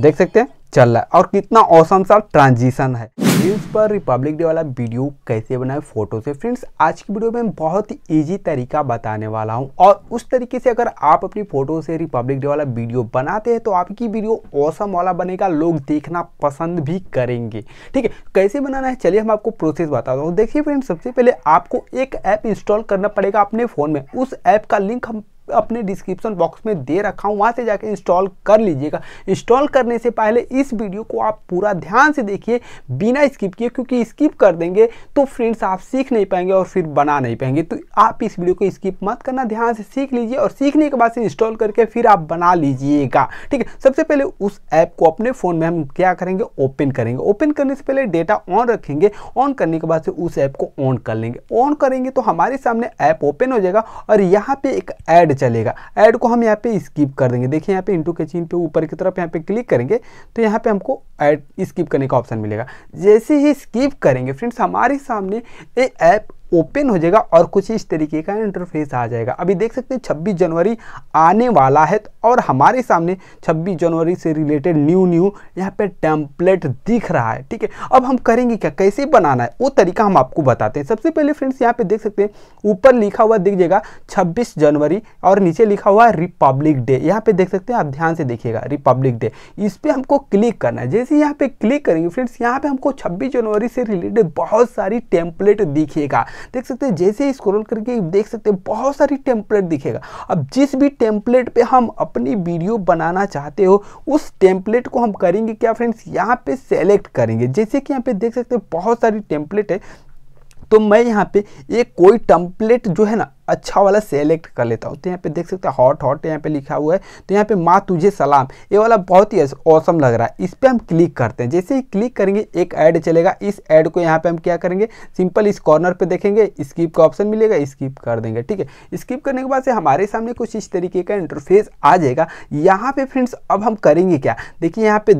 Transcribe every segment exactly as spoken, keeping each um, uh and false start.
देख सकते हैं चल रहा है। और कितना औसम सा ट्रांजिशन है। रील्स पर रिपब्लिक डे वाला वीडियो कैसे बनाए फोटो से। फ्रेंड्स आज की वीडियो में मैं बहुत ही ईजी तरीका बताने वाला हूं, और उस तरीके से अगर आप अपनी फोटो से रिपब्लिक डे वाला वीडियो बनाते हैं तो आपकी वीडियो औसम वाला बनेगा, लोग देखना पसंद भी करेंगे। ठीक है, कैसे बनाना है चलिए हम आपको प्रोसेस बताता हूँ। देखिए फ्रेंड्स, सबसे पहले आपको एक ऐप इंस्टॉल करना पड़ेगा अपने फ़ोन में। उस ऐप का लिंक हम अपने डिस्क्रिप्शन बॉक्स में दे रखा हूँ, वहाँ से जाके इंस्टॉल कर लीजिएगा। इंस्टॉल करने से पहले इस वीडियो को आप पूरा ध्यान से देखिए बिना स्किप किए, क्योंकि स्किप कर देंगे तो फ्रेंड्स आप सीख नहीं पाएंगे और फिर बना नहीं पाएंगे। तो आप इस वीडियो को स्किप मत करना, ध्यान से सीख लीजिए और सीखने के बाद से इंस्टॉल करके फिर आप बना लीजिएगा। ठीक है, सबसे पहले उस ऐप को अपने फ़ोन में हम क्या करेंगे, ओपन करेंगे। ओपन करने से पहले डेटा ऑन रखेंगे, ऑन करने के बाद से उस ऐप को ऑन कर लेंगे। ऑन करेंगे तो हमारे सामने ऐप ओपन हो जाएगा और यहाँ पर एक ऐड चलेगा। ऐड को हम यहाँ पे स्किप कर देंगे। देखिए यहाँ पे इंटू के चिन्ह पे ऊपर की तरफ यहाँ पे क्लिक करेंगे तो यहाँ पे हमको ऐड स्किप करने का ऑप्शन मिलेगा। जैसे ही स्किप करेंगे फ्रेंड्स हमारे सामने ये ऐप ओपन हो जाएगा और कुछ इस तरीके का इंटरफेस आ जाएगा। अभी देख सकते हैं छब्बीस जनवरी आने वाला है और हमारे सामने छब्बीस जनवरी से रिलेटेड न्यू न्यू यहाँ पे टेम्पलेट दिख रहा है। ठीक है, अब हम करेंगे क्या, कैसे बनाना है वो तरीका हम आपको बताते हैं। सबसे पहले फ्रेंड्स यहाँ पे देख सकते हैं ऊपर लिखा हुआ दिख जाएगा छब्बीस जनवरी और नीचे लिखा हुआ रिपब्लिक डे। यहाँ पे देख सकते हैं, आप ध्यान से देखिएगा रिपब्लिक डे, इस पर हमको क्लिक करना है। जैसे यहाँ पे क्लिक करेंगे फ्रेंड्स यहाँ पे हमको छब्बीस जनवरी से रिलेटेड बहुत सारी टेम्पलेट दिखेगा। देख सकते हैं जैसे स्क्रॉल करके देख सकते हैं बहुत सारी टेम्पलेट दिखेगा। अब जिस भी टेम्पलेट पे हम अपनी वीडियो बनाना चाहते हो उस टेम्पलेट को हम करेंगे क्या फ्रेंड्स, यहाँ पे सेलेक्ट करेंगे। जैसे कि यहाँ पे देख सकते हैं बहुत सारी टेम्पलेट है, तो मैं यहाँ पे ये कोई टेम्पलेट जो है ना अच्छा वाला सेलेक्ट कर लेता हूँ। तो यहाँ पे देख सकते हैं हॉट हॉट यहाँ पे लिखा हुआ है, तो यहाँ पे माँ तुझे सलाम ये वाला बहुत ही ऑसम लग रहा है, इस पर हम क्लिक करते हैं। जैसे ही क्लिक करेंगे एक ऐड चलेगा। इस ऐड को यहाँ पे हम क्या करेंगे, सिंपल इस कॉर्नर पे देखेंगे स्किप का ऑप्शन मिलेगा, स्किप कर देंगे। ठीक है, स्किप करने के बाद से हमारे सामने कुछ इस तरीके का इंटरफेस आ जाएगा। यहाँ पे फ्रेंड्स अब हम करेंगे क्या, देखिए यहाँ पे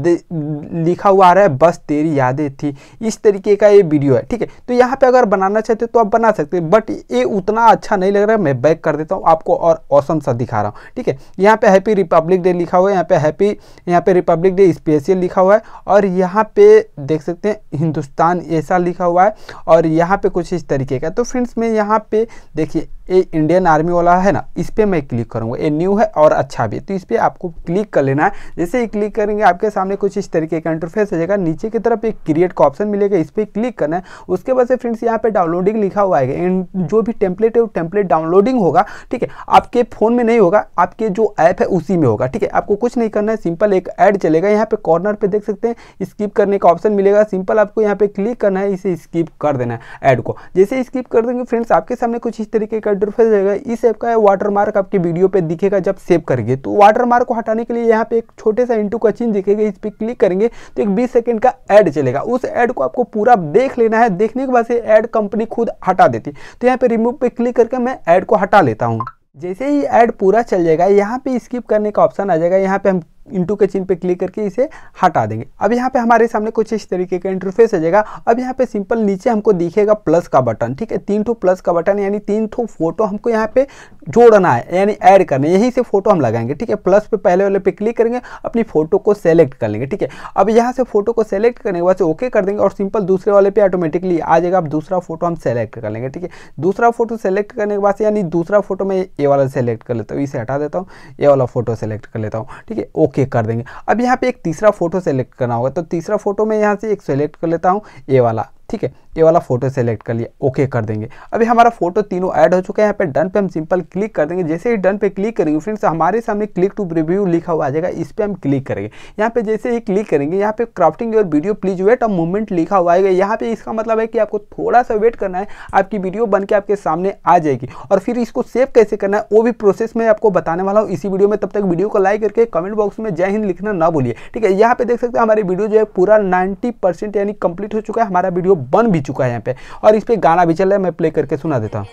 लिखा हुआ आ रहा है बस तेरी यादें थी, इस तरीके का ये वीडियो है। ठीक है, तो यहाँ पर अगर बनाना चाहते हो तो आप बना सकते हैं, बट ये उतना अच्छा नहीं लग रहा है, मैं बैक कर देता हूं आपको और ऑसम सा दिखा रहा हूं। ठीक है, यहां पे हैप्पी रिपब्लिक डे लिखा हुआ है, यहां पे हैप्पी यहां पे रिपब्लिक डे स्पेशल लिखा हुआ है और यहां पे देख सकते हैं हिंदुस्तान ऐसा लिखा हुआ है और यहां पे कुछ इस तरीके का। तो फ्रेंड्स मैं यहां पे देखिए ये इंडियन आर्मी वाला है ना, इस पर मैं क्लिक करूंगा, ये न्यू है और अच्छा भी है, तो इस पर आपको क्लिक कर लेना है। जैसे ही क्लिक करेंगे आपके सामने कुछ इस तरीके का इंटरफेस हो जाएगा। नीचे की तरफ एक क्रिएट का ऑप्शन मिलेगा, इस पर क्लिक करना है। उसके बाद से फ्रेंड्स यहाँ पे डाउनलोडिंग लिखा हुआ है, जो भी टेम्पलेट है वो टेम्पलेट डाउनलोडिंग होगा। ठीक है, आपके फ़ोन में नहीं होगा, आपके जो ऐप है उसी में होगा। ठीक है, आपको कुछ नहीं करना है, सिंपल एक ऐड चलेगा। यहाँ पर कॉर्नर पर देख सकते हैं स्किप करने का ऑप्शन मिलेगा, सिंपल आपको यहाँ पर क्लिक करना है, इसे स्किप कर देना है ऐड को। जैसे स्किप कर देंगे फ्रेंड्स आपके सामने कुछ इस तरीके का इंटरफेस रहेगा। इस ऐप का वाटरमार्क आपकी वीडियो पे दिखेगा जब सेव करेंगे, तो वाटरमार्क को हटाने के लिए यहाँ पे एक छोटे सा इंटू का चिन्ह दिखेगा, इस पर क्लिक करेंगे तो एक बीस सेकंड का ऐड चलेगा। उस ऐड को आपको पूरा देख लेना है, देखने के बाद से ऐड कंपनी खुद हटा देती है। तो यहाँ पे रिमूव पे क्लिक करके मैं ऐड को हटा लेता हूँ। जैसे ही ऐड पूरा चल जाएगा यहाँ पे स्किप करने का ऑप्शन आ जाएगा, यहाँ पे हम इंटू के चिन्ह पे क्लिक करके इसे हटा देंगे। अब यहाँ पे हमारे सामने कुछ इस तरीके का इंटरफेस आ जाएगा। अब यहाँ पे सिंपल नीचे हमको दिखेगा प्लस का बटन। ठीक है, तीन ठो प्लस का बटन यानी तीन ठो फोटो हमको यहाँ पे जोड़ना है, यानी ऐड करना है, यहीं से फोटो हम लगाएंगे। ठीक है, प्लस पे पहले वाले पे क्लिक करेंगे, अपनी फोटो को सेलेक्ट कर लेंगे। ठीक है, अब यहाँ से फोटो को सेलेक्ट करने के बाद ओके कर देंगे और सिंपल दूसरे वाले पे ऑटोमेटिकली आ जाएगा। अब दूसरा फोटो हम सेलेक्ट कर लेंगे। ठीक है, दूसरा फोटो सेलेक्ट करने के बाद यानी दूसरा फोटो मैं ये वाला सेलेक्ट कर लेता हूँ, इसे हटा देता हूँ, ये वाला फोटो सेलेक्ट कर लेता हूँ। ठीक है, ओके कर देंगे। अब यहाँ पे एक तीसरा फोटो सेलेक्ट करना होगा, तो तीसरा फोटो मैं यहाँ से एक सेलेक्ट कर लेता हूँ, ये वाला। ठीक है, ये वाला फोटो सेलेक्ट कर लिया, ओके कर देंगे। अभी हमारा फोटो तीनों ऐड हो चुका है। यहाँ पे डन पे हम सिंपल क्लिक कर देंगे। जैसे ही डन पे क्लिक करेंगे फ्रेंड्स हमारे सामने क्लिक टू रिव्यू लिखा हुआ आ जाएगा, इस पर हम क्लिक करेंगे। यहाँ पे जैसे ही क्लिक करेंगे यहाँ पे crafting your video please wait और मूवमेंट लिखा हुआ आएगा। यहाँ पे इसका मतलब है कि आपको थोड़ा सा वेट करना है, आपकी वीडियो बन के आपके सामने आ जाएगी। और फिर इसको सेव कैसे करना है वो भी प्रोसेस मैं आपको बताने वाला हूँ इसी वीडियो में। तब तक वीडियो को लाइक करके कमेंट बॉक्स में जय हिंद लिखना ना भूलिए। ठीक है, यहाँ पे देख सकते हैं हमारी वीडियो जो है पूरा नाइन्टी परसेंट यानी कंप्लीट हो चुका है, हमारा वीडियो बन भी चुका है। यहाँ पे और इस पे गाना भी चल रहा है, मैं प्ले करके सुना देता हूँ।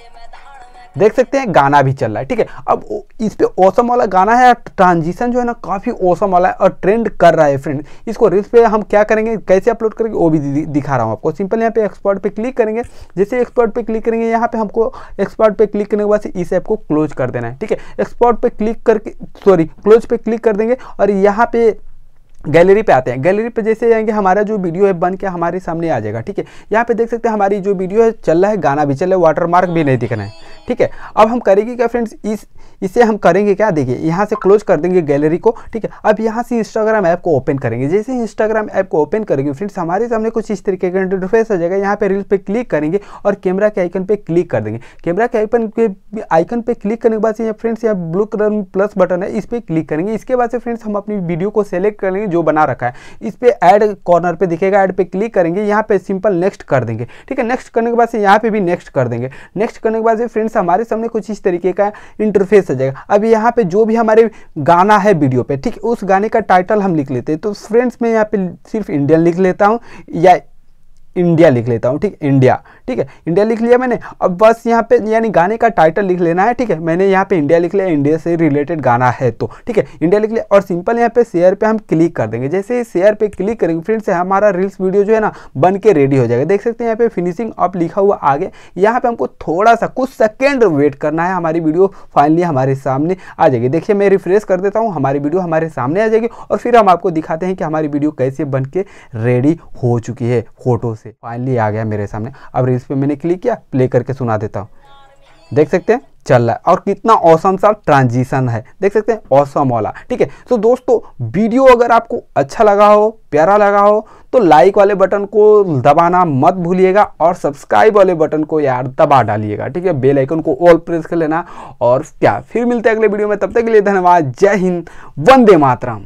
देख सकते हैं गाना भी चल रहा है। ठीक है, अब इस पे औसम वाला गाना है, ट्रांजिशन जो है ना काफ़ी औसम वाला है और ट्रेंड कर रहा है फ्रेंड। इसको रील्स पे हम क्या करेंगे, कैसे अपलोड करेंगे वो भी दिखा रहा हूँ आपको। सिंपल यहाँ पे एक्सपर्ट पे क्लिक करेंगे। जैसे एक्सपर्ट पे क्लिक करेंगे यहाँ पे हमको एक्सपर्ट पे क्लिक करने के बाद इस ऐप को क्लोज कर देना है। ठीक है, एक्सपर्ट पे क्लिक करके सॉरी क्लोज पे क्लिक कर देंगे और यहाँ पे गैलरी पे आते हैं। गैलरी पे जैसे जाएंगे हमारा जो वीडियो है बन के हमारे सामने आ जाएगा। ठीक है, यहाँ पे देख सकते हैं हमारी जो वीडियो है चल रहा है, गाना भी चल रहा है, वाटरमार्क भी नहीं दिखना है। ठीक है, अब हम करेंगे क्या फ्रेंड्स, इस इसे हम करेंगे क्या, देखिए यहाँ से क्लोज कर देंगे गैलरी को। ठीक है, अब यहाँ से इंस्टाग्राम ऐप को ओपन करेंगे। जैसे इंस्टाग्राम ऐप को ओपन करेंगे फ्रेंड्स हमारे सामने कुछ इस तरीके का इंटरफेस आ जाएगा। यहाँ पे रील पे क्लिक करेंगे और कैमरा के आइकन पे क्लिक कर देंगे। कैमरा के आइकन पे आइकन पे क्लिक करने के बाद से फ्रेंड्स यहाँ ब्लू कलर प्लस बटन है, इस पर क्लिक करेंगे। इसके बाद से फ्रेंड्स हम अपनी वीडियो को सेलेक्ट करेंगे जो बना रखा है, इस पर ऐड कॉर्नर पे दिखेगा, ऐड पे क्लिक करेंगे। यहाँ पे सिंपल नेक्स्ट कर देंगे। ठीक है, नेक्स्ट करने के बाद से यहाँ पे भी नेक्स्ट कर देंगे। नेक्स्ट करने के बाद से फ्रेंड्स हमारे सामने कुछ इस तरीके का इंटरफेस आ जाएगा। अब यहाँ पे जो भी हमारे गाना है वीडियो पे, ठीक, उस गाने का टाइटल हम लिख लेते हैं। तो फ्रेंड्स मैं यहाँ पे सिर्फ इंडियन लिख लेता हूँ या इंडिया लिख लेता हूँ। ठीक, इंडिया, ठीक है, इंडिया लिख लिया मैंने। अब बस यहाँ पे यानी गाने का टाइटल लिख लेना है। ठीक है, मैंने यहाँ पे इंडिया लिख लिया, इंडिया से रिलेटेड गाना है तो। ठीक है, इंडिया लिख लिया और सिंपल यहाँ पे शेयर पे हम क्लिक कर देंगे। जैसे शेयर पे क्लिक करेंगे फ्रेंड्स हमारा रील्स वीडियो जो है ना बन के रेडी हो जाएगा। देख सकते हैं यहाँ पे फिनिशिंग अप लिखा हुआ आगे। यहाँ पे हमको थोड़ा सा कुछ सेकेंड वेट करना है, हमारी वीडियो फाइनली हमारे सामने आ जाएगी। देखिए मैं रिफ्रेश कर देता हूँ, हमारी वीडियो हमारे सामने आ जाएगी और फिर हम आपको दिखाते हैं कि हमारी वीडियो कैसे बन के रेडी हो चुकी है। फोटोज फाइनली आ गया मेरे सामने। अब रील्स पे मैंने क्लिक किया, प्ले करके सुना देता हूँ। देख सकते हैं चल रहा है और कितना औसम सा ट्रांजिशन है, देख सकते हैं औसम वाला। ठीक है, तो दोस्तों वीडियो अगर आपको अच्छा लगा हो, प्यारा लगा हो तो लाइक वाले बटन को दबाना मत भूलिएगा और सब्सक्राइब वाले बटन को यार दबा डालिएगा। ठीक है, बेल आइकन को ऑल प्रेस कर लेना। और क्या, फिर मिलते हैं अगले वीडियो में, तब तक के लिए धन्यवाद। जय हिंद, वंदे मातरम।